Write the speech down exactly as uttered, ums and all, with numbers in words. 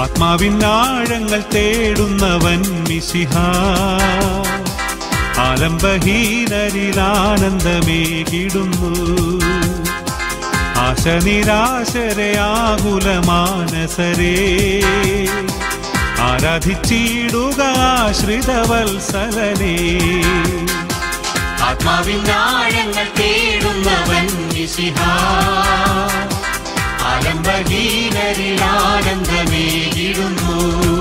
ആത്മാവിൻ ആഴങ്ങൾ തേടുന്നവൻ മിശിഹാ ആലംബഹീനരിൽ ആനന്ദമേകിടുന്നു. ആശ നിരാശരെ ആകുല മാനസരേ ആരാധിച്ചിടുക ആശ്രിതവത്സലനേ. ആത്മാവിൻ ആഴങ്ങൾ തേടുന്നവൻ മിശിഹാ ആലംബഹീനരിൽ ആനന്ദമേകിടുന്നു.